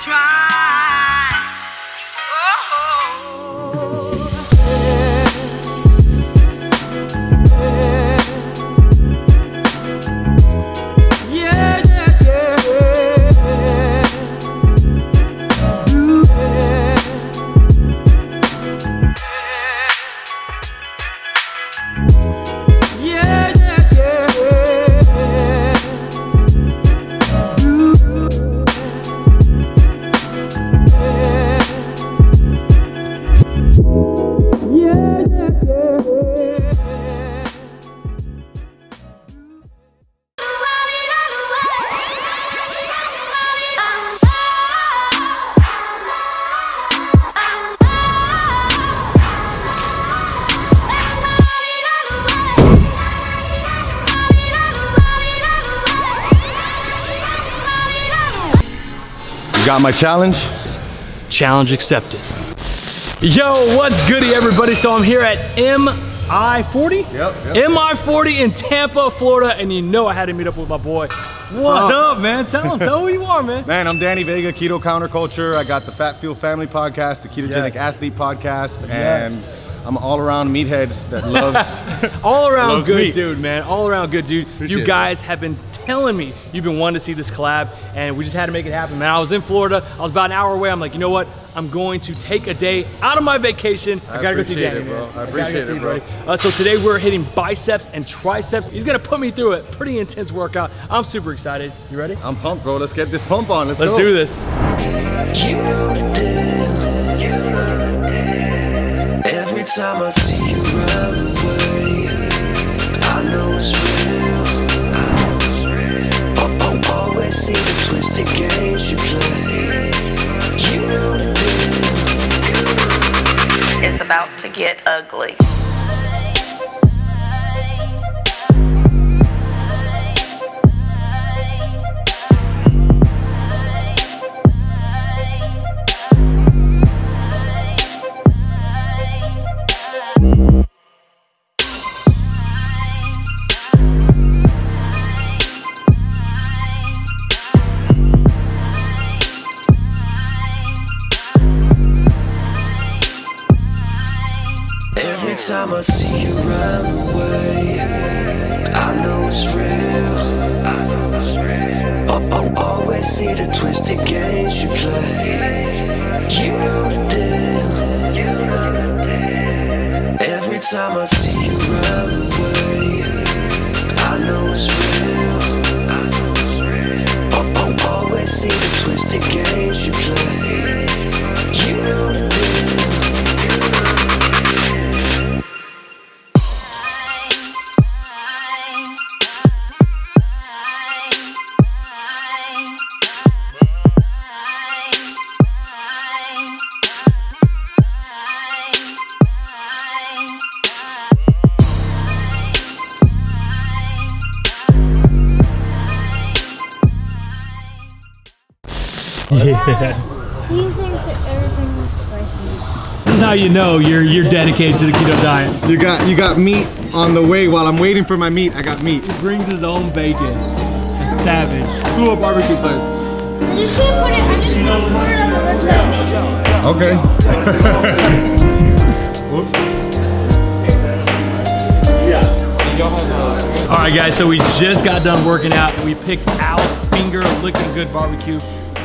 try. Got my challenge? Challenge accepted. Yo, what's goody, everybody? So I'm here at MI40? Yep. MI40 in Tampa, Florida, and you know I had to meet up with my boy. What up, man? Tell him who you are, man. Man, I'm Danny Vega, Keto Counterculture. I got the Fat Fuel Family Podcast, the Ketogenic Athlete Podcast, and I'm an all-around meathead that loves all-around good dude, man. Appreciate you guys have been telling me you've been wanting to see this collab, and we just had to make it happen, man. I was in Florida, I was about an hour away. I'm like, you know what? I'm going to take a day out of my vacation. I gotta go see Danny, man. I appreciate it, bro. So today we're hitting biceps and triceps. He's gonna put me through a pretty intense workout. I'm super excited. You ready? I'm pumped, bro. Let's get this pump on. Let's do this. You know the deal. You know the deal. Every time I see you run away, I know it's real. Always see the twisted games you play. You know the deal. It's about to get ugly. Every time I see you run away, I know it's real. I always see the twisted games you play. You know the deal. Every time I see you run away, I know it's real. I always see the twisted games you play. You know the deal. Yeah. These things are everything spicy. This is how you know you're dedicated to the keto diet. You got meat on the way. While I'm waiting for my meat, I got meat. He brings his own bacon. It's savage. To a barbecue place. I'm just gonna put it on the website. Okay. Whoops. All right, guys. So we just got done working out, and we picked Al's Finger Licking Good Barbecue.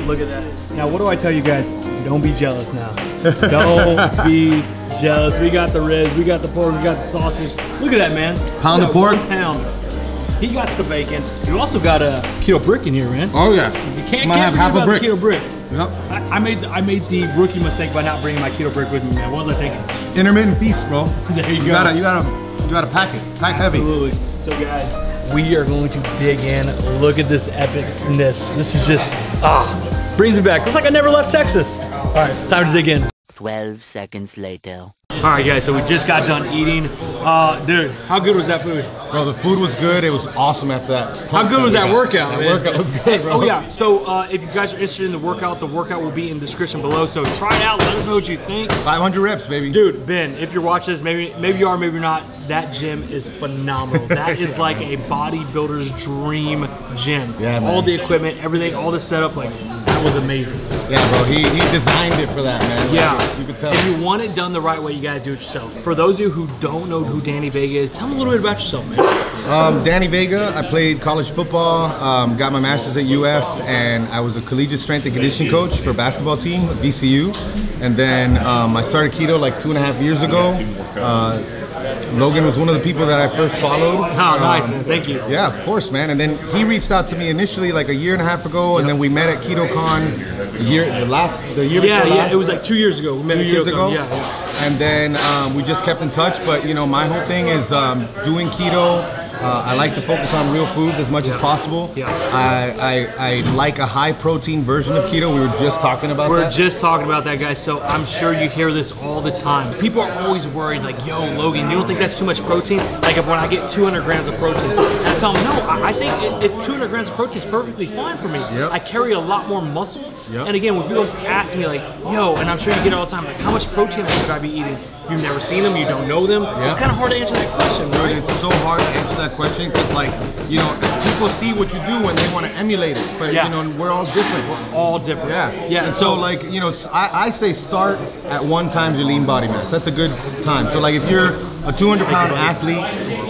Look at that. Now, what do I tell you guys? Don't be jealous now. Don't be jealous. We got the ribs, we got the pork, we got the sausage. Look at that, man. Pound of pork? Pound. He got the bacon. You also got a keto brick in here, man. Oh yeah. You can't have half a brick. Keto brick. Yep. I made the rookie mistake by not bringing my keto brick with me, man. What was I thinking? Intermittent feast, bro. There you go. You gotta pack it. Pack heavy. Absolutely. So guys, we are going to dig in. Look at this epicness. This is just, brings me back. It's like I never left Texas. All right, time to dig in. 12 seconds later. All right, guys, so we just got done eating. Dude, how good was that food? Bro, the food was good. It was awesome after that. How good was that workout, man? That workout was good, bro. Oh, yeah. So if you guys are interested in the workout will be in the description below. So try it out. Let us know what you think. 500 reps, baby. Dude, Ben, if you're watching this, maybe you are, maybe you're not. That gym is phenomenal. That is like a bodybuilder's dream gym. Yeah, man. All the equipment, everything, all the setup, like... that was amazing. Yeah, bro, he designed it for that, man. Like, yeah, you could tell. If you want it done the right way, you gotta do it yourself. For those of you who don't know who Danny Vega is, tell them a little bit about yourself, man. Danny Vega, I played college football, got my master's at UF, and I was a collegiate strength and conditioning coach for a basketball team at VCU. And then I started keto like 2.5 years ago. Logan was one of the people that I first followed. Oh, nice, man. Thank you. Yeah, of course, man. And then he reached out to me initially like 1.5 years ago, and then we met at KetoCon the year before last. It was like 2 years ago. We met 2 years ago. Yeah, yeah. And then we just kept in touch. But you know, my whole thing is doing keto. I like to focus on real foods as much as possible. Yeah. I like a high protein version of keto. We were just talking about that. We're just talking about that, guys. So I'm sure you hear this all the time. People are always worried, like, yo, Logan, you don't think that's too much protein? Like, if when I get 200 grams of protein, I tell them, no, I think 200 grams of protein is perfectly fine for me. Yep. I carry a lot more muscle. Yep. And again, when people ask me, like, yo, and I'm sure you get it all the time, like, how much protein should I be eating? You've never seen them, you don't know them. Yep. It's kind of hard to answer that question, right? It's so hard to answer that question because, like, you know, people see what you do and they want to emulate it, but you know, we're all different. We're all different. Yeah. Yeah. And so, like, you know, I say start at 1 times your lean body mass. That's a good time. So, like, if you're a 200-pound athlete,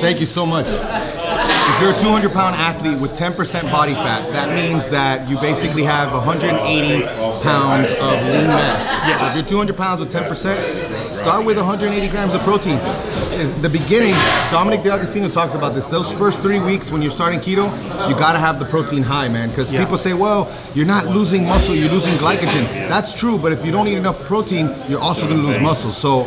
thank you so much. If you're a 200-pound athlete with 10% body fat, that means that you basically have 180 pounds of lean mass. Yes. If you're 200 pounds with 10%, start with 180 grams of protein. In the beginning, Dominic D'Agostino talks about this. Those first 3 weeks when you're starting keto, you gotta have the protein high, man. Because people say, well, you're not losing muscle, you're losing glycogen. That's true, but if you don't eat enough protein, you're also gonna lose muscle. So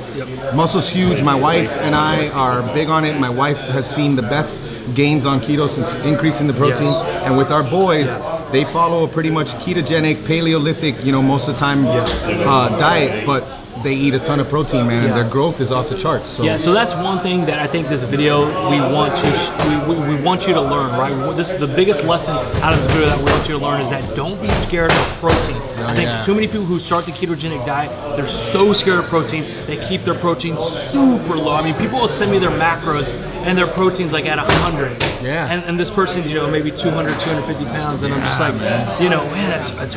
muscle's huge. My wife and I are big on it. My wife has seen the best gains on keto since increasing the protein. And with our boys, they follow a pretty much ketogenic, paleolithic, you know, most of the time diet, but they eat a ton of protein, man, and their growth is off the charts. So. Yeah, so that's one thing that I think this video we want you to learn, right? This is the biggest lesson out of this video that we want you to learn is that don't be scared of protein. I think too many people who start the ketogenic diet, they're so scared of protein, they keep their protein super low. I mean, people will send me their macros and their protein's like at 100. Yeah. And this person's, you know, maybe 200, 250 pounds, and I'm just like, you know, man, it's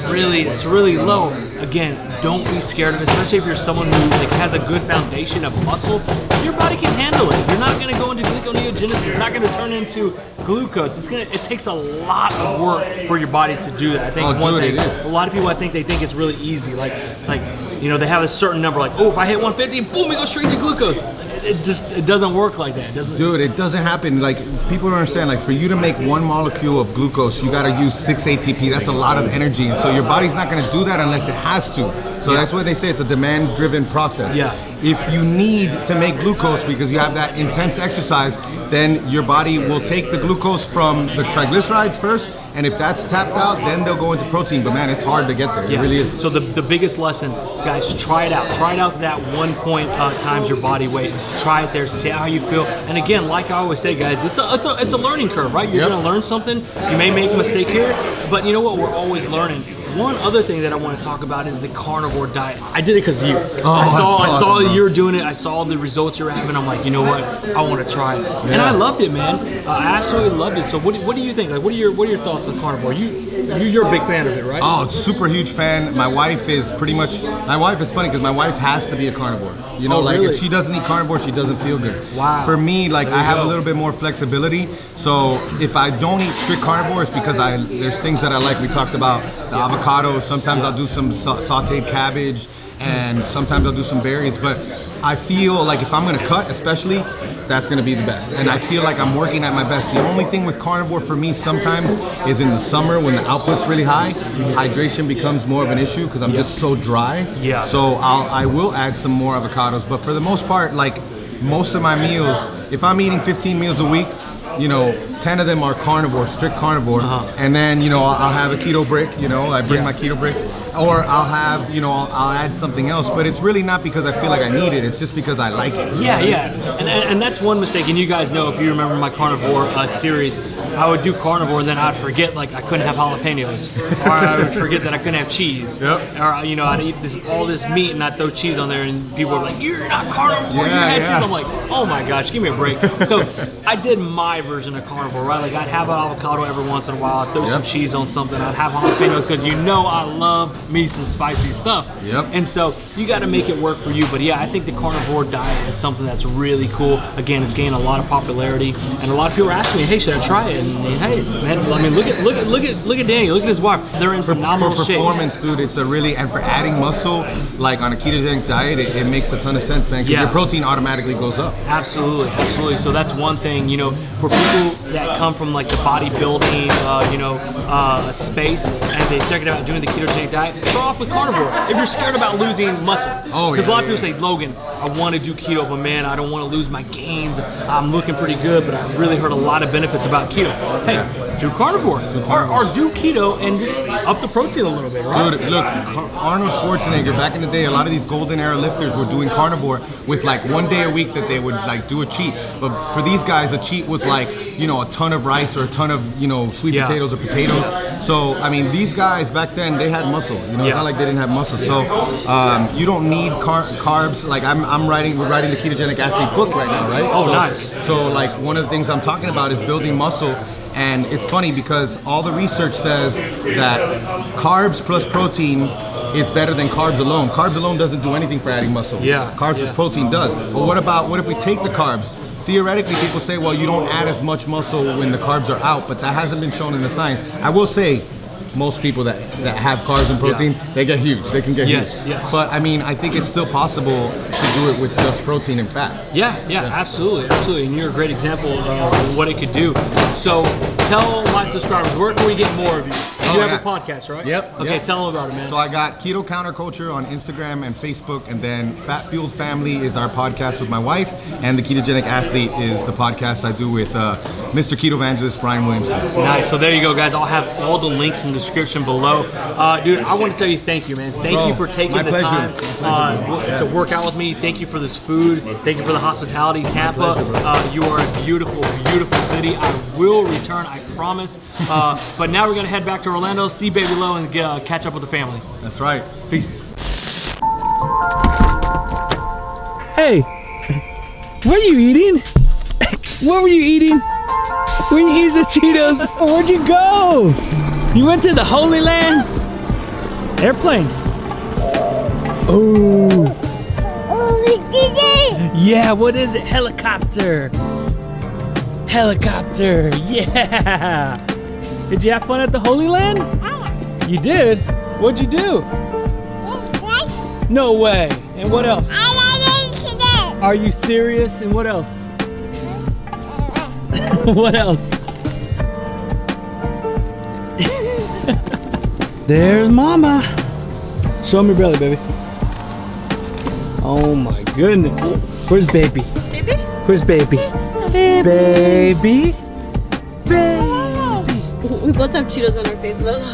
really low. Again, don't be scared of it, especially if you're someone who like has a good foundation of muscle. Your body can handle it. You're not gonna go into gluconeogenesis. It's not gonna turn into glucose. It takes a lot of work for your body to do that. I think a lot of people, I think they think it's really easy. Like, you know, they have a certain number, like, oh, if I hit 150, boom, it goes straight to glucose. It doesn't work like that. Dude, it doesn't happen. Like, people don't understand, like, for you to make 1 molecule of glucose, you gotta use 6 ATP. That's a lot of energy. And so your body's not gonna do that unless it has to. So that's why they say it's a demand-driven process. Yeah. If you need to make glucose because you have that intense exercise, then your body will take the glucose from the triglycerides first, and if that's tapped out, then they'll go into protein. But man, it's hard to get there. It really is. So the biggest lesson, guys, try it out. Try it out that 1.0 times your body weight. Try it there, see how you feel. And again, like I always say, guys, it's a learning curve, right? You're gonna learn something. You may make a mistake here, but you know what? We're always learning. One other thing that I want to talk about is the carnivore diet. I did it because of you. Oh, I saw you were doing it. I saw the results you're having. I'm like, you know what? I want to try it, and I loved it, man. I absolutely loved it. So, what do you think? Like, what are your thoughts on carnivore? You're a big fan of it, right? Oh, super huge fan. My wife is pretty much. My wife is funny because my wife has to be a carnivore. You know, like if she doesn't eat carnivore, she doesn't feel good. Wow. For me, like I have a little bit more flexibility. So if I don't eat strict carnivore, it's because there's things that I like. We talked about the avocado. Sometimes I'll do some sauteed cabbage, and sometimes I'll do some berries, but I feel like if I'm gonna cut, especially, that's gonna be the best. And I feel like I'm working at my best. The only thing with carnivore for me sometimes is in the summer when the output's really high, hydration becomes more of an issue because I'm just so dry. Yeah. So I will add some more avocados, but for the most part, like most of my meals, if I'm eating 15 meals a week, you know, 10 of them are carnivore, strict carnivore, and then, you know, I'll have a keto brick, you know, I bring my keto bricks. or I'll have, you know, I'll add something else, but it's really not because I feel like I need it, it's just because I like it. Yeah, yeah, and that's one mistake, and you guys know, if you remember my carnivore series, I would do carnivore and then I'd forget, like, I couldn't have jalapenos, or I would forget that I couldn't have cheese, yep. Or, you know, I'd eat this, all this meat and I'd throw cheese on there and people were like, you're not carnivore, yeah, you had cheese. I'm like, oh my gosh, give me a break. So I did my version of carnivore, right? Like, I'd have an avocado every once in a while, I'd throw some cheese on something, I'd have jalapenos, because you know I love me some spicy stuff. Yep. And so you got to make it work for you. But yeah, I think the carnivore diet is something that's really cool. Again, it's gained a lot of popularity, and a lot of people are asking me, "Hey, should I try it?" And hey, man, I mean, look at Danny, look at his wife. They're in phenomenal shape. For performance, dude, it's a really, and for adding muscle, like on a ketogenic diet, it makes a ton of sense, man. Because your protein automatically goes up. Absolutely, absolutely. So that's one thing, you know, for people that come from like the bodybuilding, you know, space, and they're thinking about doing the ketogenic diet, start off with carnivore. If you're scared about losing muscle, because a lot of people say, Logan, I want to do keto, but man, I don't want to lose my gains. I'm looking pretty good, but I've really heard a lot of benefits about keto. Hey, do carnivore, or do keto and just up the protein a little bit, right? Dude, look, Arnold Schwarzenegger, back in the day, a lot of these golden era lifters were doing carnivore with like 1 day a week that they would like do a cheat. But for these guys, a cheat was like, you know, a ton of rice or a ton of, you know, sweet potatoes or potatoes. So, I mean, these guys back then, they had muscle. You know, it's not like they didn't have muscle. So, you don't need carbs. Like, we're writing the Ketogenic Athlete book right now, right? Oh, so, nice. So, like, one of the things I'm talking about is building muscle. And it's funny because all the research says that carbs plus protein is better than carbs alone. Carbs alone doesn't do anything for adding muscle. Yeah. Carbs plus protein does. But what about, what if we take the carbs? Theoretically, people say, well, you don't add as much muscle when the carbs are out, but that hasn't been shown in the science. I will say, most people that have carbs and protein, they get huge. They can get huge. Yes. But I mean, I think it's still possible to do it with just protein and fat. Yeah, absolutely, absolutely. And you're a great example of what it could do. So tell my subscribers, where can we get more of you? You have a podcast, right? Yep. Okay, tell them about it, man. So I got Keto Counterculture on Instagram and Facebook, and then Fat Fuel Family is our podcast with my wife, and The Ketogenic Athlete is the podcast I do with Mr. Keto Evangelist, Brian Williamson. Nice. So there you go, guys. I'll have all the links in the description below. Dude, I want to tell you thank you, man. Thank you for taking the time to work out with me. Thank you for this food. Thank you for the hospitality. Tampa, you are a beautiful, beautiful city. I will return, I promise. But now we're going to head back to Orlando, see Baby Low, and catch up with the family. That's right. Peace. Hey, what are you eating? What were you eating? When you eat the Cheetos, where'd you go? You went to the Holy Land? Airplane. Oh. Yeah, what is it? Helicopter. Helicopter, yeah. Did you have fun at the Holy Land? Yeah. You did? What'd you do? What? No way. And what else? I didn't do that. Are you serious? And what else? What else? There's Mama. Show me belly, baby. Oh my goodness. Where's baby? Baby? Where's baby? Baby? Baby? Baby. We both have Cheetos on our face, though.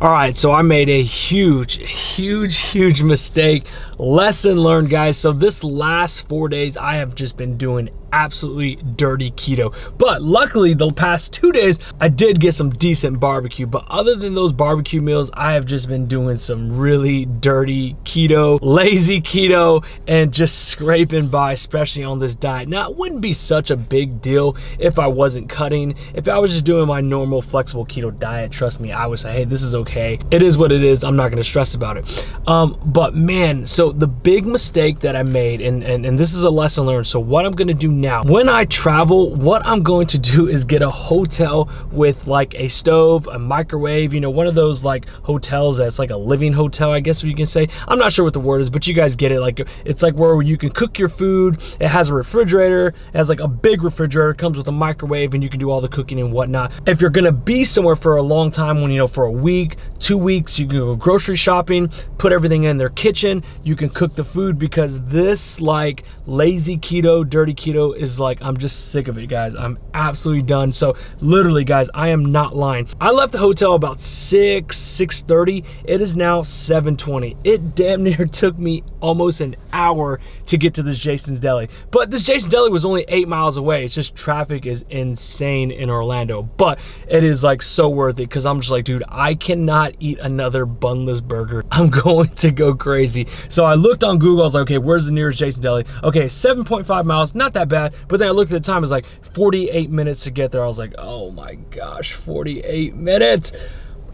All right, so I made a huge, huge, huge mistake. Lesson learned, guys. So this last 4 days, I have just been doing absolutely dirty keto. But luckily, the past 2 days, I did get some decent barbecue. But other than those barbecue meals, I have just been doing some really dirty keto, lazy keto, and just scraping by, especially on this diet. Now, it wouldn't be such a big deal if I wasn't cutting. If I was just doing my normal, flexible keto diet, trust me, I would say, hey, this is okay. It is what it is. I'm not going to stress about it. But man, so the big mistake that I made, and this is a lesson learned. So what I'm going to do now, when I travel, what I'm going to do is get a hotel with like a stove, a microwave, you know, one of those like hotels that's like a living hotel, I guess you can say. I'm not sure what the word is, but you guys get it. Like, it's like where you can cook your food. It has a refrigerator. It has like a big refrigerator. It comes with a microwave, and you can do all the cooking and whatnot. If you're going to be somewhere for a long time, when, you know, for a week, 2 weeks, you can go grocery shopping, put everything in their kitchen, you can cook the food, because this like lazy keto, dirty keto keto is like, I'm just sick of it, guys. I'm absolutely done. So literally, guys, I am not lying. I left the hotel about 6:30. It is now 7:20. It damn near took me almost an hour to get to this Jason's Deli. But this Jason's Deli was only 8 miles away. It's just traffic is insane in Orlando. But it is like so worth it because I'm just like, dude, I cannot eat another bunless burger. I'm going to go crazy. So I looked on Google. I was like, okay, where's the nearest Jason's Deli? Okay, 7.5 miles, not that bad. But then I looked at the time, it's like 48 minutes to get there. I was like, oh my gosh, 48 minutes.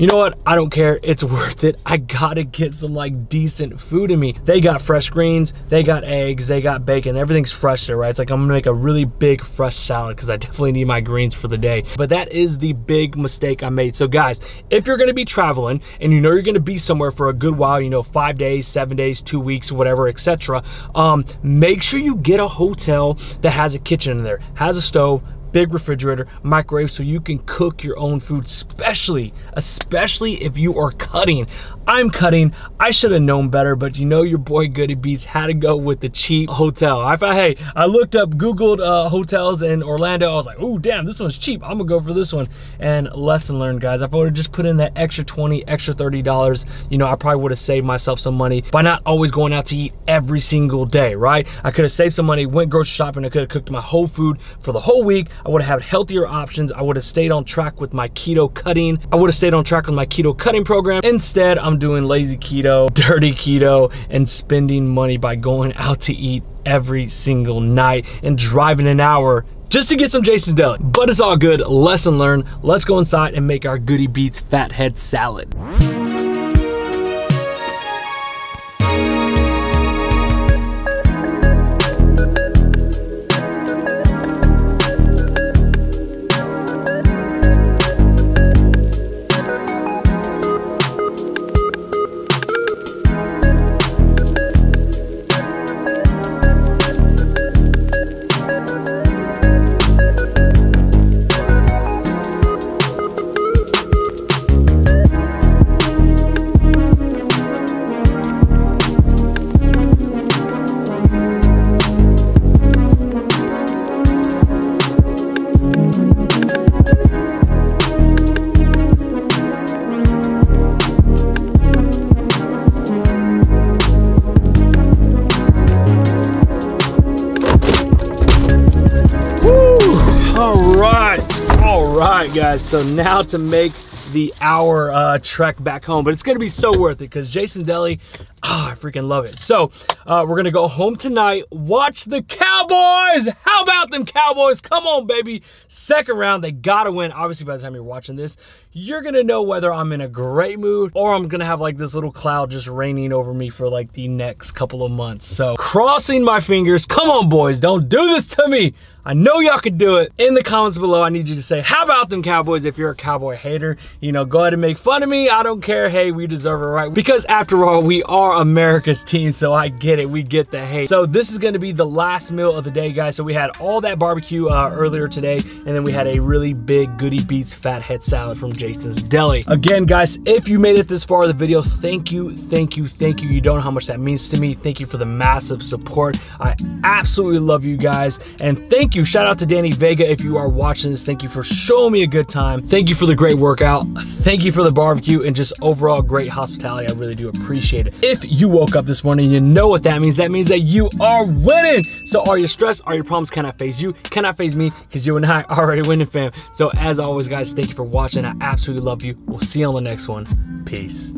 You know what? I don't care. It's worth it. I gotta get some like decent food in me. They got fresh greens, they got eggs, they got bacon. Everything's fresh there, right? It's like I'm gonna make a really big fresh salad because I definitely need my greens for the day. But that is the big mistake I made. So guys, if you're gonna be traveling and you know you're gonna be somewhere for a good while, you know, 5 days, 7 days, 2 weeks, whatever, etc., make sure you get a hotel that has a kitchen in there, has a stove, big refrigerator, microwave, so you can cook your own food, especially if you are cutting. I'm cutting. I should have known better, but you know your boy Goody Beats had to go with the cheap hotel. I looked up, Googled hotels in Orlando. I was like, oh damn, this one's cheap. I'm gonna go for this one. And lesson learned, guys. If I would've just put in that extra $20, extra $30, you know, I probably would've saved myself some money by not always going out to eat every single day, right? I could've saved some money, went grocery shopping, I could've cooked my whole food for the whole week. I would have had healthier options. I would have stayed on track with my keto cutting. I would have stayed on track with my keto cutting program. Instead, I'm doing lazy keto, dirty keto, and spending money by going out to eat every single night and driving an hour just to get some Jason's Deli. But it's all good. Lesson learned. Let's go inside and make our Goody Beats Fathead Salad. Guys, so now to make the hour trek back home, but it's gonna be so worth it because Jason's Deli, oh, I freaking love it. So we're gonna go home tonight, watch the Cowboys. How about them Cowboys? Come on, baby. Second round, they gotta win. Obviously, by the time you're watching this, you're gonna know whether I'm in a great mood or I'm gonna have like this little cloud just raining over me for like the next couple of months. So crossing my fingers. Come on, boys, don't do this to me. I know y'all could do it. In the comments below, I need you to say, how about them Cowboys? If you're a Cowboy hater, you know, go ahead and make fun of me. I don't care. Hey, we deserve it, right? Because after all, we are America's team, so I get it. We get the hate. So this is gonna be the last meal of the day, guys. So we had all that barbecue earlier today, and then we had a really big Goody Beats Fathead Salad from Jason's Deli. Again, guys, if you made it this far in the video, thank you, thank you, thank you. You don't know how much that means to me. Thank you for the massive support. I absolutely love you guys, and thank you. Shout out to Danny Vega if you are watching this. Thank you for showing me a good time. Thank you for the great workout. Thank you for the barbecue and just overall great hospitality. I really do appreciate it. If you woke up this morning, you know what that means. That means that you are winning. So all your stress, all your problems cannot phase you, cannot phase me, because you and I are already winning, fam. So as always, guys, thank you for watching. I absolutely love you. We'll see you on the next one. Peace.